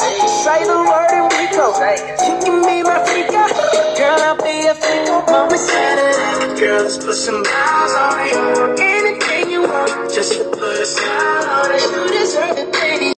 Say the word and we go. You can be my freak out. Girl, I'll be a freak out. Mama said it. Girl, let's put some miles on it.